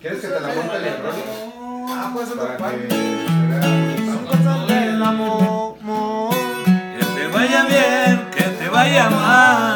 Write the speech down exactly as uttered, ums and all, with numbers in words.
¿Quieres que te la monte el electrónico? Ah, pues eso no pasa. Son cosas del amor. Que te vaya bien, que te vaya mal.